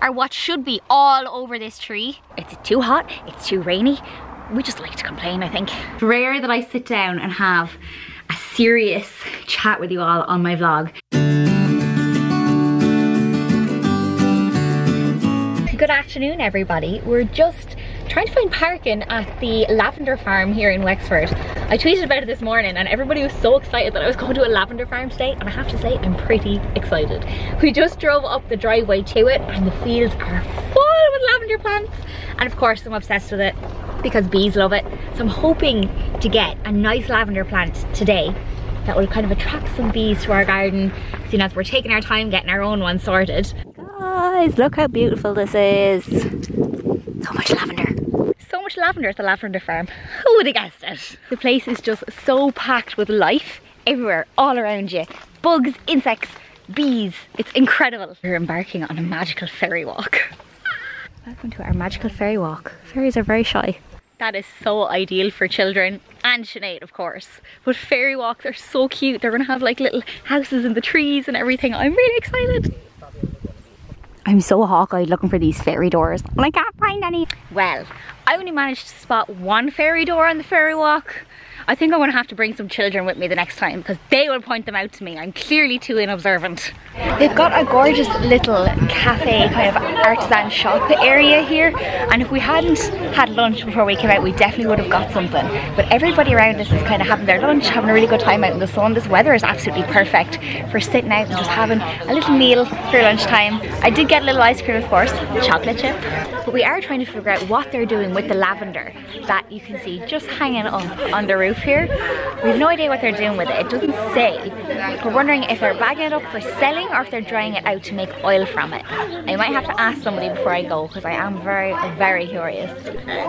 are what should be all over this tree. It's too hot, it's too rainy. We just like to complain, I think. It's rare that I sit down and have a serious chat with you all on my vlog. Good afternoon, everybody. We're just trying to find parking at the lavender farm here in Wexford. I tweeted about it this morning and everybody was so excited that I was going to a lavender farm today, and I have to say I'm pretty excited. We just drove up the driveway to it and the fields are full with lavender plants, and of course I'm obsessed with it because bees love it. So I'm hoping to get a nice lavender plant today that will kind of attract some bees to our garden, seeing as we're taking our time getting our own one sorted. Guys, look how beautiful this is. So much lavender. So much lavender at the lavender farm. Who would have guessed it? The place is just so packed with life everywhere, all around you. Bugs, insects, bees. It's incredible. We're embarking on a magical fairy walk. Welcome to our magical fairy walk. Fairies are very shy. That is so ideal for children and Sinead, of course. But fairy walks are so cute. They're gonna have like little houses in the trees and everything. I'm really excited. I'm so hawk-eyed looking for these fairy doors and I can't find any. Well, I only managed to spot one fairy door on the fairy walk. I think I'm gonna have to bring some children with me the next time because they will point them out to me. I'm clearly too inobservant. They've got a gorgeous little cafe kind of artisan shop area here, and if we hadn't had lunch before we came out we definitely would have got something. But everybody around us is kind of having their lunch, having a really good time out in the sun. This weather is absolutely perfect for sitting out and just having a little meal for lunchtime. I did get a little ice cream, of course, chocolate chip. But we are trying to figure out what they're doing with the lavender that you can see just hanging up on the roof here. We have no idea what they're doing with it. It doesn't say. We're wondering if they're bagging it up for selling or if they're drying it out to make oil from it. I might have to ask somebody before I go because I am very curious.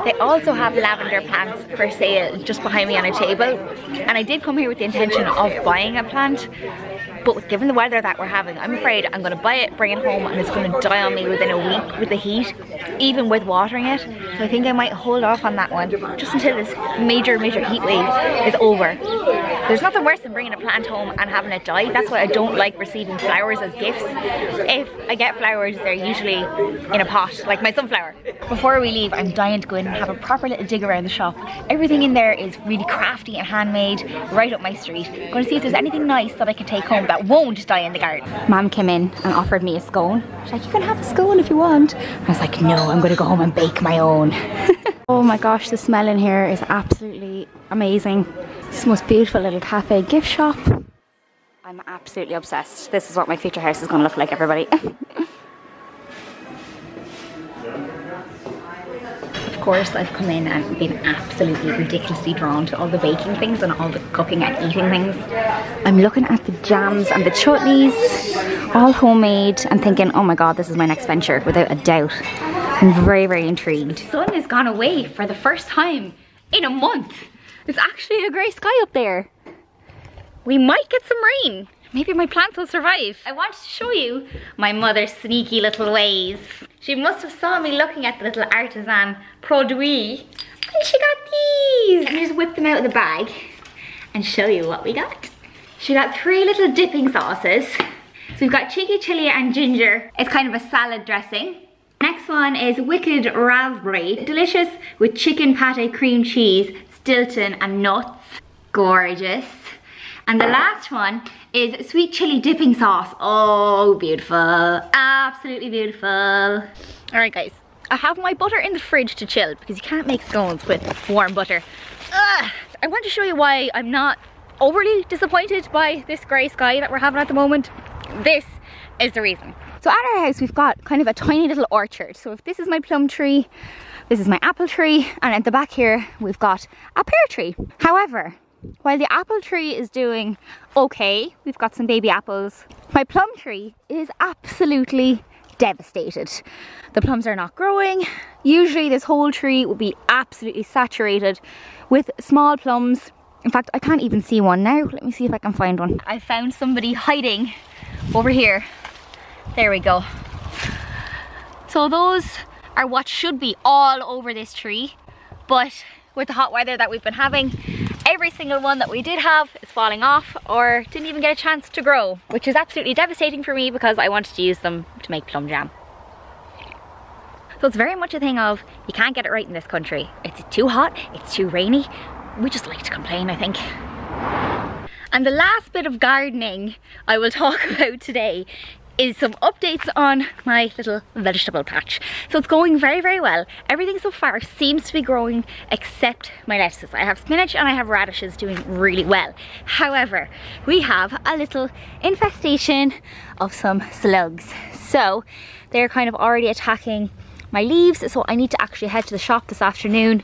They also have lavender plants for sale just behind me on a table, and I did come here with the intention of buying a plant, but given the weather that we're having, I'm afraid I'm going to buy it, bring it home, and it's going to die on me within a week with the heat, even with watering it. So I think I might hold off on that one just until this major heat wave is over. There's nothing worse than bringing a plant home and having it die. That's why I don't like receiving flowers as gifts. If I get flowers, they're usually in a pot, like my sunflower. Before we leave, I'm dying to go in and have a proper little dig around the shop. Everything in there is really crafty and handmade, right up my street. I'm going to see if there's anything nice that I can take home that won't die in the garden. Mum came in and offered me a scone. She's like, you can have a scone if you want. I was like, no, I'm going to go home and bake my own. Oh my gosh, the smell in here is absolutely amazing. It's the most beautiful little cafe gift shop. I'm absolutely obsessed. This is what my future house is going to look like, everybody. Of course, I've come in and been absolutely ridiculously drawn to all the baking things and all the cooking and eating things. I'm looking at the jams and the chutneys, all homemade, and thinking, oh my god, this is my next venture, without a doubt. I'm very intrigued. The sun has gone away for the first time in a month. It's actually a grey sky up there. We might get some rain. Maybe my plants will survive. I wanted to show you my mother's sneaky little ways. She must have saw me looking at the little artisan produits, and she got these. Let me just whip them out of the bag and show you what we got. She got three little dipping sauces. So we've got cheeky chili and ginger. It's kind of a salad dressing. Next one is wicked raspberry, delicious with chicken pate, cream cheese, Stilton and nuts, gorgeous. And the last one is sweet chili dipping sauce. Oh, beautiful, absolutely beautiful. All right guys, I have my butter in the fridge to chill because you can't make scones with warm butter. I want to show you why I'm not overly disappointed by this grey sky that we're having at the moment. This is the reason. So at our house we've got kind of a tiny little orchard. So if this is my plum tree, this is my apple tree, and at the back here we've got a pear tree. However, while the apple tree is doing okay, we've got some baby apples, my plum tree is absolutely devastated. The plums are not growing. Usually this whole tree would be absolutely saturated with small plums. In fact, I can't even see one now. Let me see if I can find one. I found somebody hiding over here. There we go. So those are what should be all over this tree, but with the hot weather that we've been having, every single one that we did have is falling off or didn't even get a chance to grow, which is absolutely devastating for me because I wanted to use them to make plum jam. So it's very much a thing of, you can't get it right in this country. It's too hot, it's too rainy. We just like to complain, I think. And the last bit of gardening I will talk about today is some updates on my little vegetable patch. So it's going very, very well. Everything so far seems to be growing except my lettuces. I have spinach and I have radishes doing really well. However, we have a little infestation of some slugs. So they're kind of already attacking my leaves. So I need to actually head to the shop this afternoon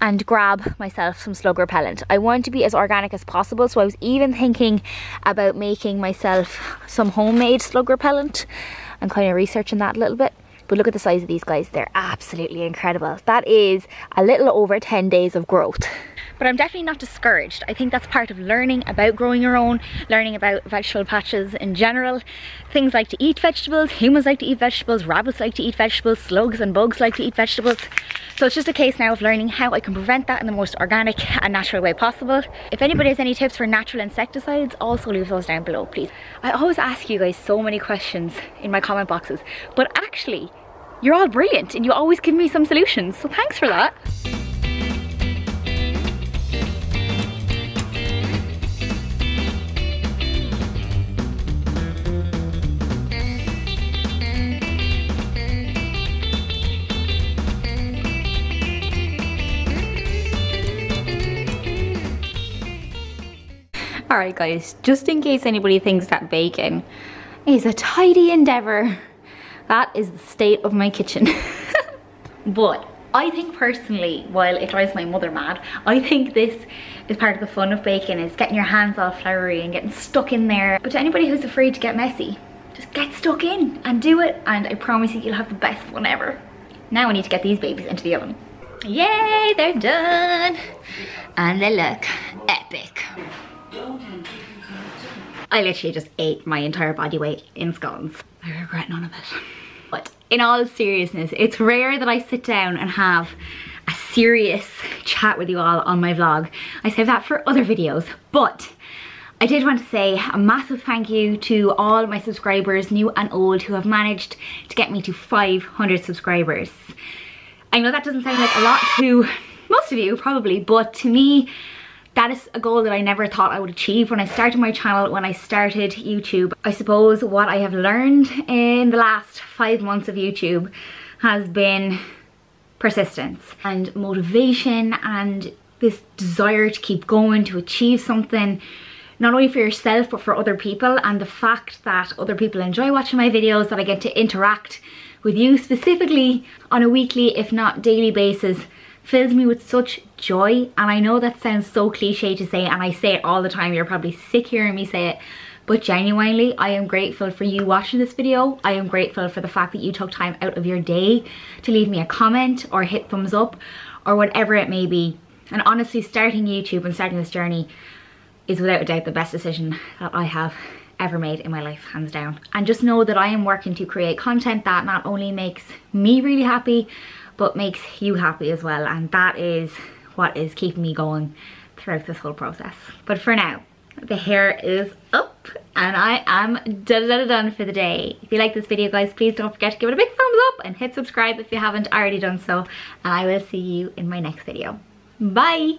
and grab myself some slug repellent. I want to be as organic as possible, so I was even thinking about making myself some homemade slug repellent. I'm kind of researching that a little bit, but look at the size of these guys. They're absolutely incredible. That is a little over 10 days of growth. But I'm definitely not discouraged. I think that's part of learning about growing your own, learning about vegetable patches in general. Things like to eat vegetables, humans like to eat vegetables, rabbits like to eat vegetables, slugs and bugs like to eat vegetables. So it's just a case now of learning how I can prevent that in the most organic and natural way possible. If anybody has any tips for natural insecticides, also leave those down below, please. I always ask you guys so many questions in my comment boxes, but actually, you're all brilliant and you always give me some solutions, so thanks for that. Alright guys, just in case anybody thinks that baking is a tidy endeavour, that is the state of my kitchen. But I think personally, while it drives my mother mad, I think this is part of the fun of baking, is getting your hands all floury and getting stuck in there. But to anybody who's afraid to get messy, just get stuck in and do it, and I promise you, you'll have the best one ever. Now I need to get these babies into the oven. Yay, they're done! And they look epic. I literally just ate my entire body weight in scones. I regret none of it. But in all seriousness, it's rare that I sit down and have a serious chat with you all on my vlog. I save that for other videos, but I did want to say a massive thank you to all my subscribers, new and old, who have managed to get me to 500 subscribers. I know that doesn't sound like a lot to most of you probably, but to me, that is a goal that I never thought I would achieve when I started my channel, when I started YouTube. I suppose what I have learned in the last 5 months of YouTube has been persistence and motivation and this desire to keep going, to achieve something, not only for yourself but for other people, and the fact that other people enjoy watching my videos, that I get to interact with you specifically on a weekly, if not daily basis, fills me with such joy. And I know that sounds so cliche to say, and I say it all the time, you're probably sick hearing me say it, but genuinely, I am grateful for you watching this video. I am grateful for the fact that you took time out of your day to leave me a comment or hit thumbs up or whatever it may be. And honestly, starting YouTube and starting this journey is without a doubt the best decision that I have ever made in my life, hands down. And just know that I am working to create content that not only makes me really happy, but makes you happy as well, and that is what is keeping me going throughout this whole process. But for now, the hair is up and I am done for the day. If you like this video guys, please don't forget to give it a big thumbs up and hit subscribe if you haven't already done so, and I will see you in my next video. Bye!